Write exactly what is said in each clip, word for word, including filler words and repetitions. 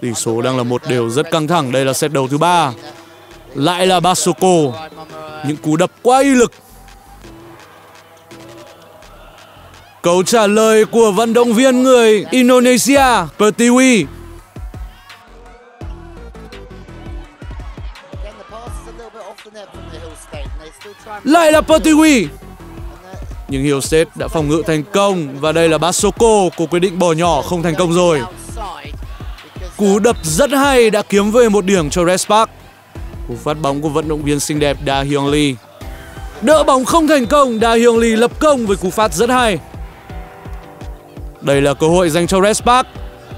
Tỷ số đang là một đều rất căng thẳng. Đây là set đầu thứ ba. Lại là Bassoko. Những cú đập quá uy lực. Câu trả lời của vận động viên người Indonesia, Pertiwi. Lại là Pertiwi. Nhưng Hillstate đã phòng ngự thành công. Và đây là Bassoko. Cô quyết định bỏ nhỏ không thành công rồi. Cú đập rất hay đã kiếm về một điểm cho Red Sparks. Cú phát bóng của vận động viên xinh đẹp Da Hyeong Lee. Đỡ bóng không thành công. Da Hyeong Lee lập công với cú phát rất hay. Đây là cơ hội dành cho Red Sparks.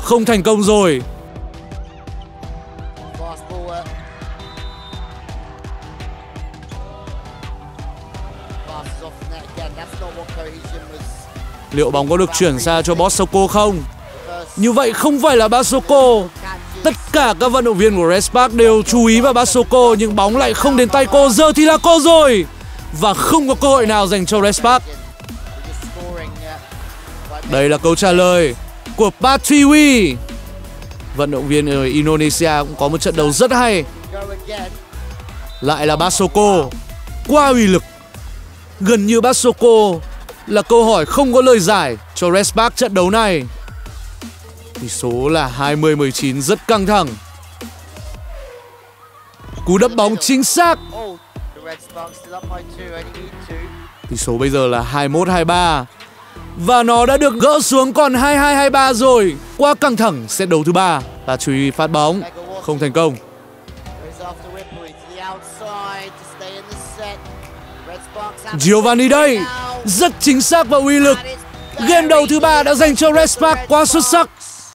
Không thành công rồi. Liệu bóng có được chuyển ra cho Bassoko không? Như vậy không phải là Bassoko. Tất cả các vận động viên của Red Sparks đều chú ý vào Bassoko, nhưng bóng lại không đến tay cô. Giờ thì là cô rồi. Và không có cơ hội nào dành cho Red Sparks. Đây là câu trả lời của Pertiwi. Vận động viên ở Indonesia cũng có một trận đấu rất hay. Lại là Bassoko. Quá uy lực. Gần như Bassoko là câu hỏi không có lời giải cho Red Sparks trận đấu này. Tỷ số là hai mươi mười chín, rất căng thẳng. Cú đập bóng chính xác. Tỷ số bây giờ là hai mươi mốt hai mươi ba. Và nó đã được gỡ xuống còn hai mươi hai hai mươi ba rồi. Quá căng thẳng set đấu thứ ba. Và chú ý phát bóng không thành công. Giovanni đây. Rất chính xác và uy lực. Game đầu thứ ba đã dành cho Red Sparks quá xuất sắc.